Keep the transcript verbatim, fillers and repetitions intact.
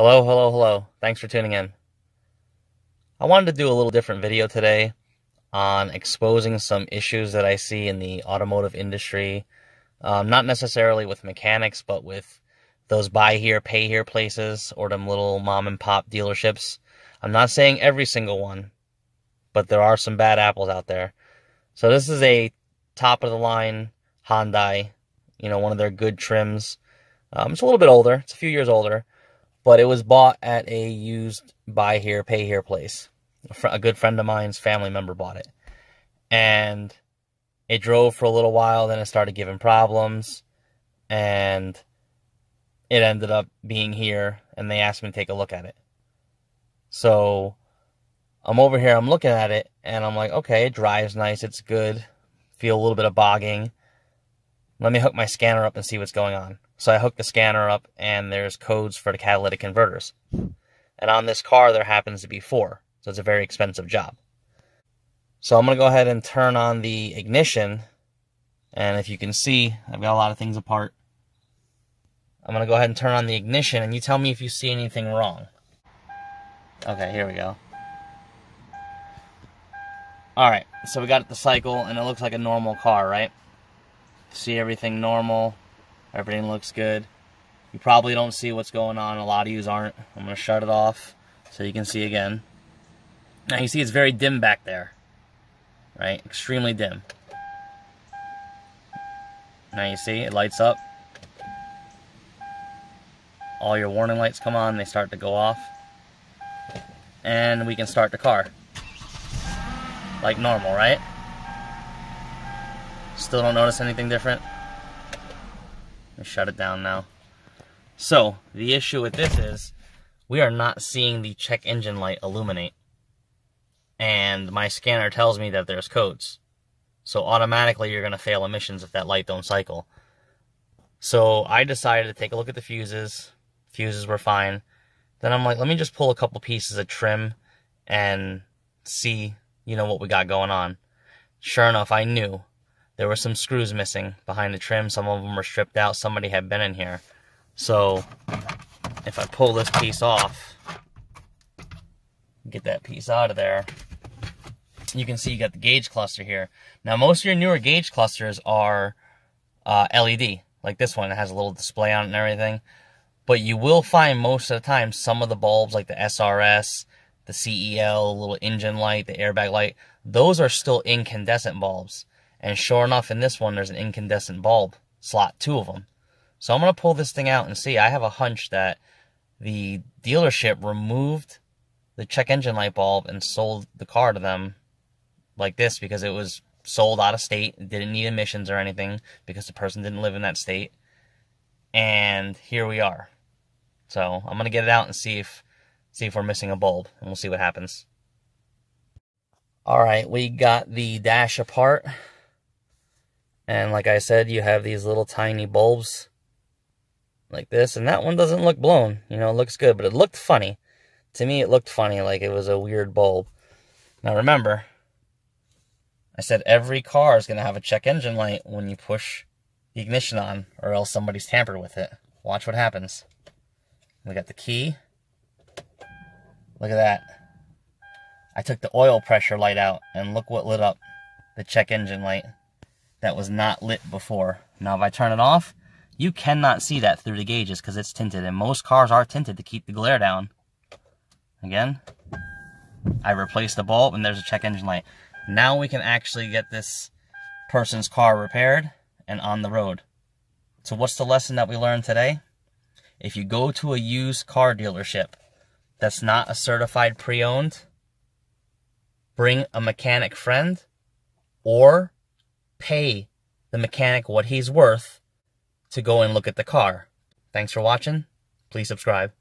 Hello, hello, hello. Thanks for tuning in. I wanted to do a little different video today on exposing some issues that I see in the automotive industry. Um, not necessarily with mechanics, but with those buy here, pay here places or them little mom and pop dealerships. I'm not saying every single one, but there are some bad apples out there. So this is a top of the line Hyundai, you know, one of their good trims. Um, it's a little bit older. It's a few years older. But it was bought at a used buy here, pay here place. A, fr a good friend of mine's family member bought it. And it drove for a little while, then it started giving problems. And it ended up being here, and they asked me to take a look at it. So I'm over here, I'm looking at it, and I'm like, okay, it drives nice, it's good. Feel a little bit of bogging. Let me hook my scanner up and see what's going on. So I hooked the scanner up, and there's codes for the catalytic converters. And on this car, there happens to be four. So it's a very expensive job. So I'm going to go ahead and turn on the ignition. And if you can see, I've got a lot of things apart. I'm going to go ahead and turn on the ignition, and you tell me if you see anything wrong. Okay, here we go. All right, so we got the cycle, and it looks like a normal car, right? See everything normal. Everything looks good. You probably don't see what's going on. A lot of yous aren't. I'm going to shut it off so you can see again. Now you see it's very dim back there. Right? Extremely dim. Now you see it lights up. All your warning lights come on. They start to go off. And we can start the car. Like normal, right? Still don't notice anything different. Shut it down now. So the issue with this is we are not seeing the check engine light illuminate, and my scanner tells me that there's codes, so automatically you're gonna fail emissions if that light don't cycle. So I decided to take a look at the fuses. Fuses were fine. Then I'm like, let me just pull a couple pieces of trim and see, you know, what we got going on. Sure enough, I knew there were some screws missing behind the trim. Some of them were stripped out. Somebody had been in here. So if I pull this piece off, get that piece out of there, you can see you got the gauge cluster here. Now, most of your newer gauge clusters are uh, L E D, like this one. It has a little display on it and everything. But you will find most of the time some of the bulbs, like the S R S, the C E L, little engine light, the airbag light, those are still incandescent bulbs. And sure enough, in this one, there's an incandescent bulb slot, two of them. So I'm going to pull this thing out and see. I have a hunch that the dealership removed the check engine light bulb and sold the car to them like this because it was sold out of state. It didn't need emissions or anything because the person didn't live in that state. And here we are. So I'm going to get it out and see if, see if we're missing a bulb, and we'll see what happens. All right, we got the dash apart. And like I said, you have these little tiny bulbs like this. And that one doesn't look blown. You know, it looks good, but it looked funny. To me, it looked funny, like it was a weird bulb. Now remember, I said every car is going to have a check engine light when you push the ignition on, or else somebody's tampered with it. Watch what happens. We got the key. Look at that. I took the oil pressure light out, and look what lit up the check engine light. That was not lit before. Now if I turn it off, you cannot see that through the gauges because it's tinted, and most cars are tinted to keep the glare down. Again, I replaced the bulb, and there's a check engine light. Now we can actually get this person's car repaired and on the road. So what's the lesson that we learned today? If you go to a used car dealership that's not a certified pre-owned, bring a mechanic friend, or pay the mechanic what he's worth to go and look at the car. Thanks for watching. Please subscribe.